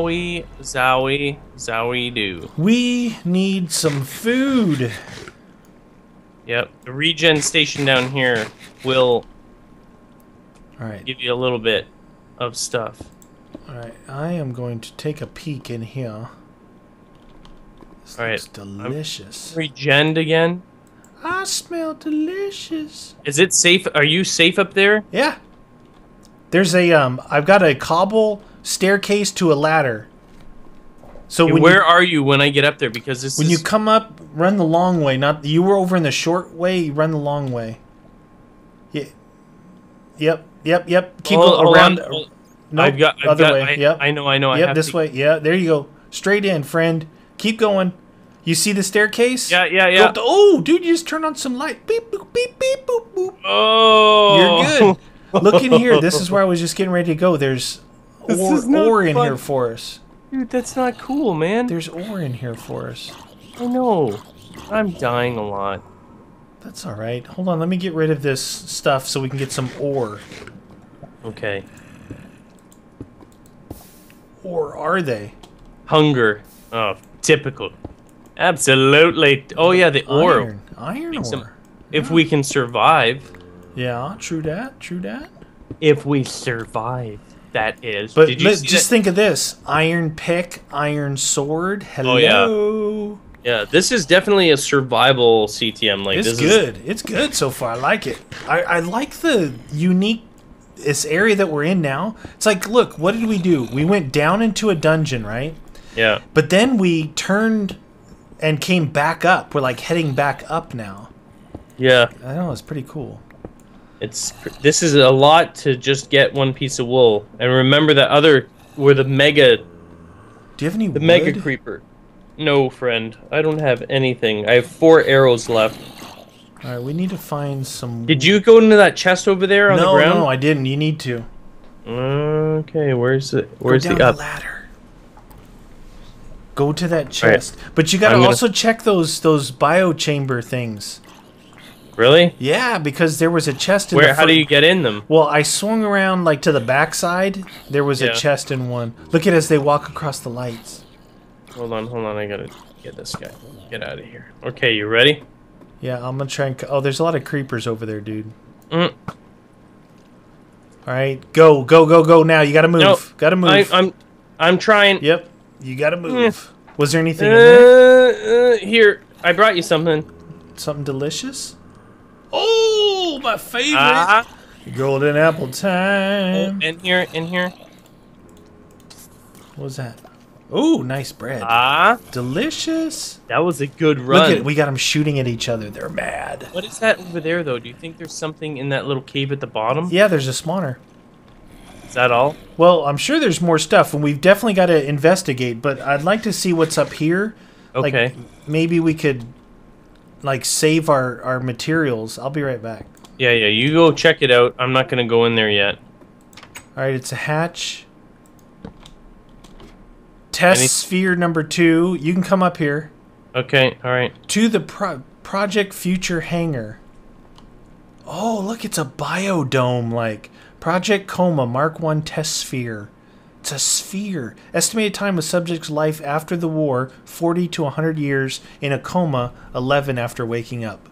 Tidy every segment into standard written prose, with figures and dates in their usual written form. Zowie do. We need some food. Yep, the regen station down here will give you a little bit of stuff. Alright, I am going to take a peek in here. This looks delicious. I'm regened again. I smell delicious. Is it safe? Are you safe up there? Yeah. There's a I've got a cobble staircase to a ladder. So hey, where are you when I get up there? Because this when you come up, run the long way. Not you were over in the short way. You run the long way. Yeah. Yep. Keep around. Hold on. Nope, I've got other way. I know. Yep, this way. Yeah, there you go. Straight in, friend. Keep going. You see the staircase? Yeah. Go, oh, dude, you just turned on some light. Beep, boop, beep, beep, boop, boop. Oh. You're good. Look in here. This is where I was just getting ready to go. There's ore in here for us. Dude, that's not cool, man. There's ore in here for us. I know. I'm dying a lot. That's all right. Hold on. Let me get rid of this stuff so we can get some ore. Okay. Or are they? Hunger. Oh, typical. Absolutely. Oh yeah, the ore. Iron ore. If we can survive. Yeah, true dat. If we survive, that is. But just think of this: iron pick, iron sword. Hello. Oh yeah. Yeah, this is definitely a survival CTM. Like this is good. It's good so far. I like it. I like the unique. This area that we're in now, it's like, look, what did we do? We went down into a dungeon, right? Yeah. But then we turned and came back up. We're like heading back up now. Yeah. I know, it's pretty cool. This is a lot to just get one piece of wool. And remember that other where the mega. Do you have any wood? The mega creeper. No, friend. I don't have anything. I have 4 arrows left. All right, we need to find some... Did you go into that chest over there on the ground? No, I didn't. You need to. Okay, where's the ladder. Go to that chest. Right. But you got to also check those biochamber things. Really? Yeah, because there was a chest in the front. How do you get in them? Well, I swung around like to the backside. There was a chest in one. Look at it as they walk across the lights. Hold on. I got to get this guy. Get out of here. Okay, you ready? Yeah, I'm going to try and... Oh, there's a lot of creepers over there, dude. Mm. All right, go now. You got to move. No, got to move. I'm trying. Yep, you got to move. Was there anything in there? Here, I brought you something. Something delicious? Oh, my favorite. Golden apple time. Oh, in here. What was that? Oh, nice bread. Delicious. That was a good run. Look at it. We got them shooting at each other. They're mad. What is that over there, though? Do you think there's something in that little cave at the bottom? Yeah, there's a spawner. Is that all? Well, I'm sure there's more stuff, and we've definitely got to investigate, but I'd like to see what's up here. Okay. Like, maybe we could, like, save our materials. I'll be right back. Yeah, you go check it out. I'm not going to go in there yet. All right, it's a hatch. Test sphere number 2. You can come up here. Okay, all right. To the Project Future Hangar. Oh, look, it's a biodome, like Project Coma Mark 1 test sphere. It's a sphere. Estimated time of subject's life after the war, 40 to 100 years. In a coma, 11 after waking up.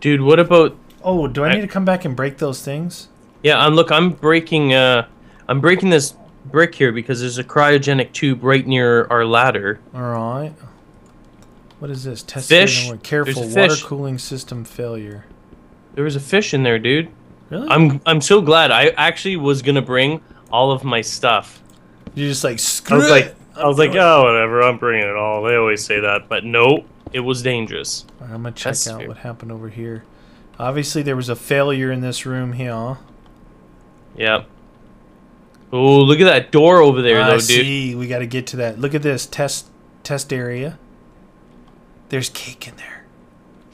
Dude, what about... Oh, do I need to come back and break those things? Yeah, look, I'm breaking this... brick here because there's a cryogenic tube right near our ladder. Alright. What is this? Test fish. Careful, water cooling system failure. There was a fish in there, dude. Really? I'm so glad. I actually was gonna bring all of my stuff. You just like screw it. I was like, oh whatever, I'm bringing it all. They always say that, but no, it was dangerous. Right, I'm gonna check out what happened over here. Obviously there was a failure in this room here. Yep. Oh, look at that door over there, though, dude. I see. We got to get to that. Look at this test area. There's cake in there.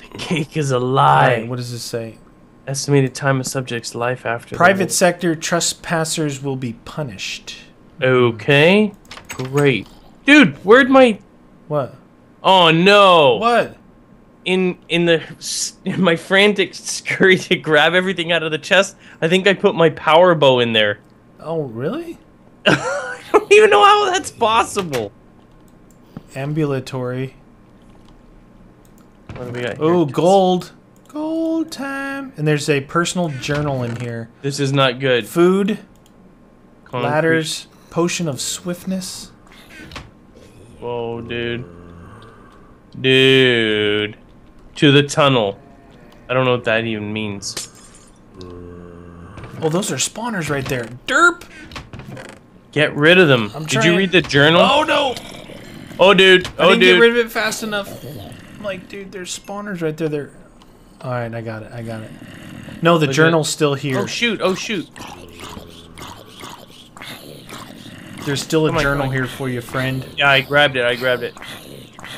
The cake is alive. Right, what does this say? Estimated time of subject's life after. Private sector trespassers will be punished. Okay, great, dude. Where'd my what? Oh no! What? In my frantic scurry to grab everything out of the chest, I think I put my power bow in there. Oh, really? I don't don't even know how that's possible. Ambulatory. What do we got? Oh, gold. Gold time. And there's a personal journal in here. This is not good. Food. Concrete. Ladders. Potion of swiftness. Whoa, dude. Dude. To the tunnel. I don't know what that even means. Oh, those are spawners right there. Derp! Get rid of them. Did you read the journal? Oh, no! Oh, dude. Oh, dude. I didn't get rid of it fast enough. I'm like, dude, there's spawners right there. They're... All right, I got it. I got it. No, the journal's still here. Oh, shoot. Oh, shoot. There's still a journal here for you, friend. Yeah, I grabbed it. I grabbed it.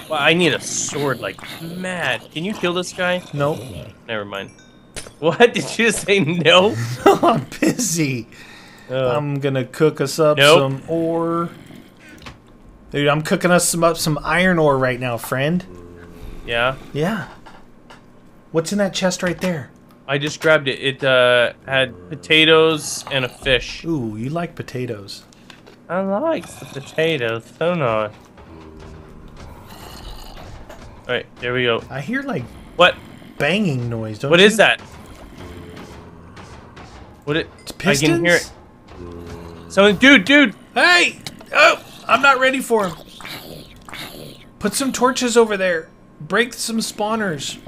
Well, I need a sword like mad. Can you kill this guy? Nope. Never mind. What? Did you just say no? I'm busy. I'm gonna cook us up some ore. Dude, I'm cooking us up some iron ore right now, friend. Yeah? Yeah. What's in that chest right there? I just grabbed it. It had potatoes and a fish. Ooh, you like potatoes. I like the potatoes, don't I? Alright, there we go. I hear like... What? Banging noise, don't you? What is that? What it... It's pistons? I can hear it. Someone... Dude! Hey! Oh! I'm not ready for him. Put some torches over there. Break some spawners.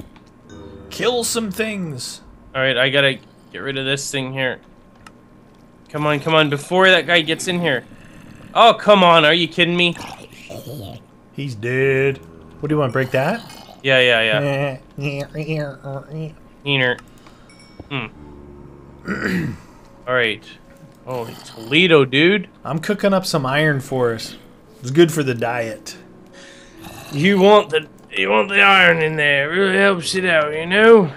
Kill some things. Alright, I gotta get rid of this thing here. Come on, come on, before that guy gets in here. Oh, come on, are you kidding me? He's dead. What do you want, break that? Yeah, yeah, yeah. Neener. Hmm. Alright. Holy Toledo, dude. I'm cooking up some iron for us. It's good for the diet. You want the iron in there. It really helps it out, you know?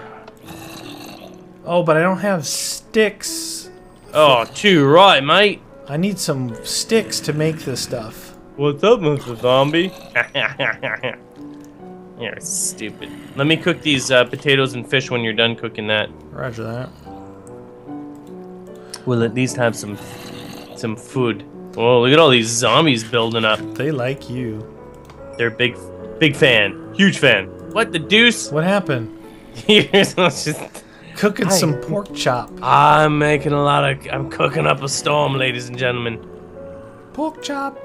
Oh, but I don't have sticks. Oh, too right, mate. I need some sticks to make this stuff. What's up, Mr. Zombie? You're stupid. Let me cook these potatoes and fish when you're done cooking that. Roger that. We'll at least have some food. Whoa, look at all these zombies building up. They like you. They're big fan. Huge fan. What the deuce? What happened? Cooking some pork chop. I'm cooking up a storm, ladies and gentlemen. Pork chop.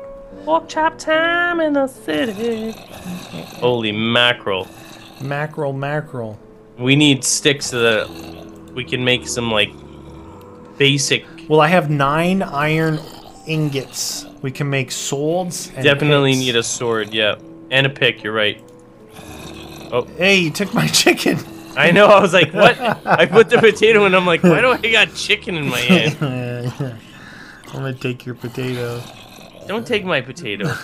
Pork chop time in the city. Holy mackerel. Mackerel, mackerel. We need sticks so that we can make some, like, basic... Well, I have 9 iron ingots. We can make swords and picks. Need a sword, yeah. And a pick, you're right. Oh. Hey, you took my chicken. I know, I was like, what? I put the potato in, I'm like, why do I got chicken in my hand? I'm gonna take your potato. Don't take my potato.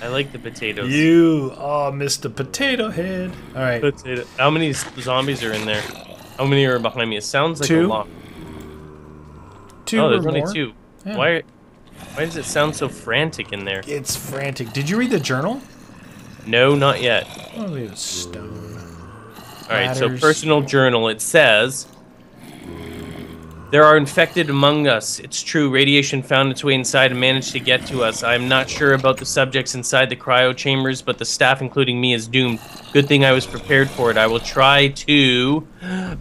I like the potatoes. You are Mr. Potato Head. All right. Potato. How many zombies are in there? How many are behind me? It sounds like a lot. Two. Oh, there's only 2. Yeah. Why does it sound so frantic in there? It's frantic. Did you read the journal? No, not yet. Only a stone. All right. So personal journal. It says. There are infected among us. It's true. Radiation found its way inside and managed to get to us. I am not sure about the subjects inside the cryo chambers, but the staff, including me, is doomed. Good thing I was prepared for it. I will try to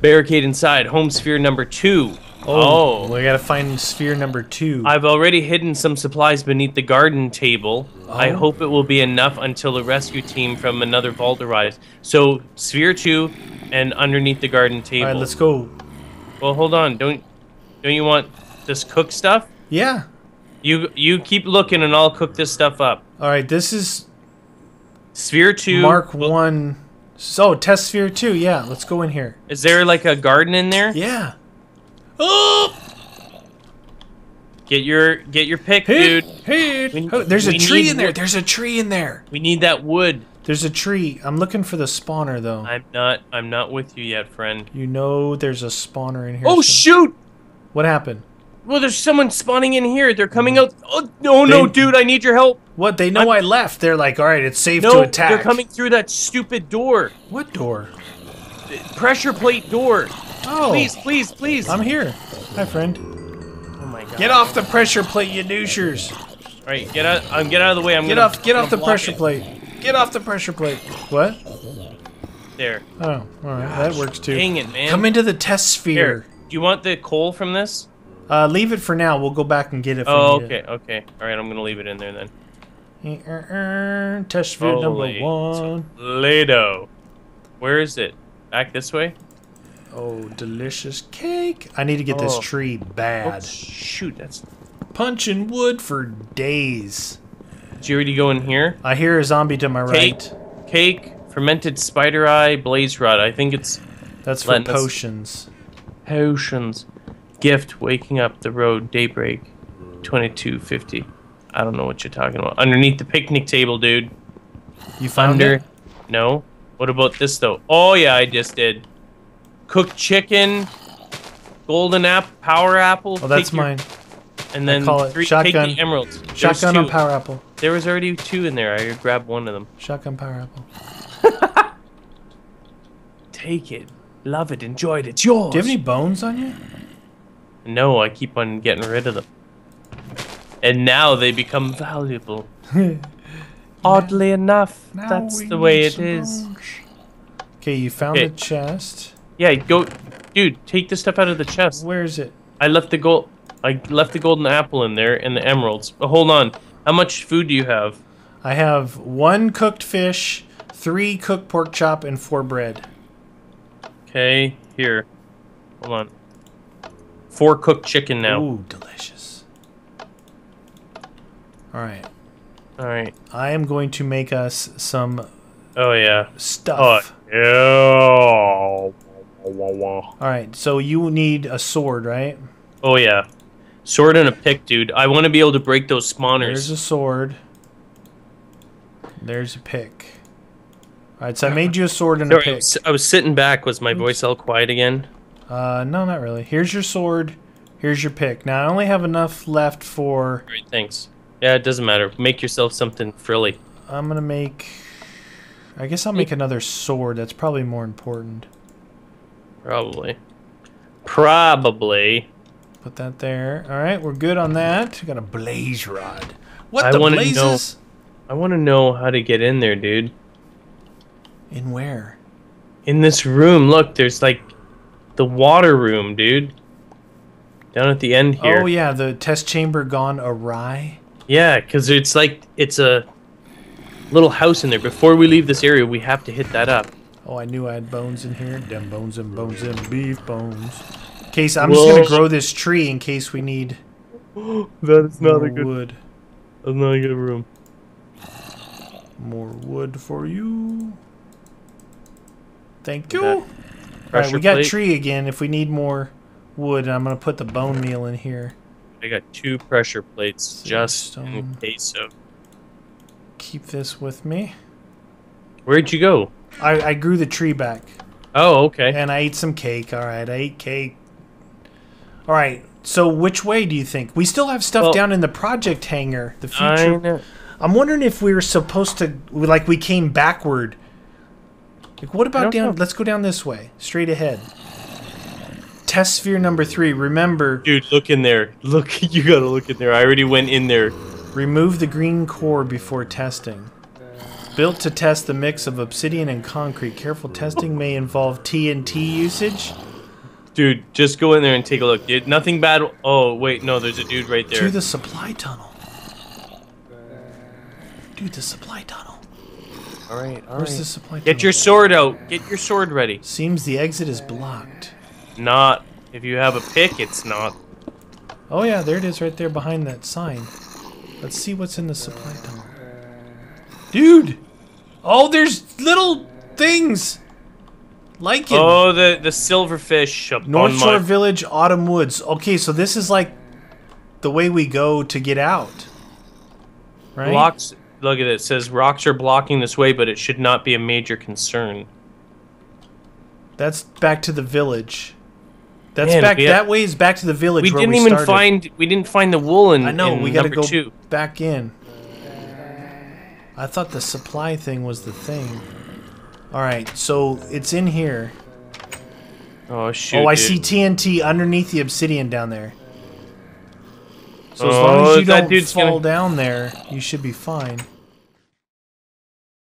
barricade inside. Home sphere number 2. Oh, we gotta find sphere number 2. I've already hidden some supplies beneath the garden table. Oh. I hope it will be enough until a rescue team from another vault arrives. So, sphere 2 and underneath the garden table. All right, let's go. Well, hold on. Don't you want this cook stuff? Yeah. You keep looking and I'll cook this stuff up. Alright, this is... Sphere 2. Mark 1. So, test Sphere 2. Yeah, let's go in here. Is there like a garden in there? Yeah. Oh! Get your pick, dude. There's a tree in there. There's a tree in there. We need that wood. There's a tree. I'm looking for the spawner, though. I'm not with you yet, friend. You know there's a spawner in here. Oh, shoot! What happened? Well, there's someone spawning in here. They're coming out. Oh, no, no, dude, I need your help. What? They know I left. They're like, all right, it's safe to attack. They're coming through that stupid door. What door? The pressure plate door. Oh. Please, please, please. I'm here. Hi, friend. Oh, my Get off the pressure plate, you douchers! All right, get out of the way. Get off the pressure plate. Get off the pressure plate. What? There. Oh, all right. Gosh, that works too. Dang it, man! Come into the test sphere. Here, do you want the coal from this? Leave it for now. We'll go back and get it. Oh, okay, okay. All right, I'm gonna leave it in there then. Test sphere number one. Lado. Where is it? Back this way. Oh, delicious cake! I need to get this tree bad. Oh, shoot, that's punching wood for days. Did you already go in here? I hear a zombie to my right. Cake, fermented spider eye, blaze rod. I think it's... That's for potions. Potions. Gift, waking up the road, daybreak, 2250. I don't know what you're talking about. Underneath the picnic table, dude. You found it? No. What about this, though? Oh, yeah, I just did. Cooked chicken, golden apple, power apple. Oh, that's mine. And then three shotgun. Take the emeralds. Shotgun and power apple. There was already two in there. I grabbed one of them. Shotgun, power apple. Take it. Love it. Enjoy it. It's yours. Do you have any bones on you? No, I keep on getting rid of them. And now they become valuable. Oddly enough, now that's the way it is. Okay, you found a chest. Yeah, go. Dude, take the stuff out of the chest. Where is it? I left the golden apple in there and the emeralds. But hold on. How much food do you have? I have 1 cooked fish, 3 cooked pork chop, and 4 bread. Okay, here. Hold on. 4 cooked chicken now. Ooh, delicious. Alright. Alright. I am going to make us some stuff. Oh, yeah. Alright, so you need a sword, right? Oh, yeah. Sword and a pick, dude. I want to be able to break those spawners. There's a sword. There's a pick. Alright, so I made you a sword and a pick. I was sitting back. Was my voice all quiet again? No, not really. Here's your sword. Here's your pick. Now, I only have enough left for... Great, thanks. Yeah, it doesn't matter. Make yourself something frilly. I'm going to make... I guess I'll make another sword. That's probably more important. Probably. Probably. Put that there. All right, we're good on that. Got a blaze rod. What the blazes? I want to know how to get in there, dude. In where? In this room. Look, there's like the water room, dude. Down at the end here. Oh, yeah, the test chamber gone awry. Yeah, because it's like it's a little house in there. Before we leave this area, we have to hit that up. Oh, I knew I had bones in here. Damn bones and bones and beef bones. Case, I'm just gonna grow this tree in case we need. That is not a good wood. That's not a good room. More wood for you. Thank you. All right, we got tree again. If we need more wood, I'm gonna put the bone meal in here. I got 2 pressure plates just in case. So keep this with me. Where'd you go? I grew the tree back. Oh, okay. And I ate some cake. All right, I ate cake. All right, so which way do you think? We still have stuff down in the project hangar, the future. I know. I'm wondering if we were supposed to, like, we came backward. Like, what about down? Let's go down this way, straight ahead. Test sphere number 3. Remember, dude, look in there. Look, you gotta look in there. I already went in there. Remove the green core before testing. Built to test the mix of obsidian and concrete. Careful testing may involve TNT usage. Dude, just go in there and take a look, dude. Nothing bad. Oh, wait, no, there's a dude right there. To the supply tunnel. Dude, the supply tunnel. All right, all right. Where's the supply tunnel? Get your sword out. Get your sword ready. Seems the exit is blocked. Not. If you have a pick, it's not. Oh, yeah, there it is right there behind that sign. Let's see what's in the supply tunnel. Dude! Oh, there's little things! Like it. Oh, the silverfish. North Shore Village, Autumn Woods. Okay, so this is like the way we go to get out. Right? Blocks. Look at it. It says rocks are blocking this way, but it should not be a major concern. That's back to the village. That's back. That way is back to the village. We didn't even find. We didn't find the wool in. I know. We got to go back in. I thought the supply thing was the thing. Alright, so it's in here. Oh, shoot. Oh, I see TNT underneath the obsidian down there. So as long as you don't fall down there, you should be fine.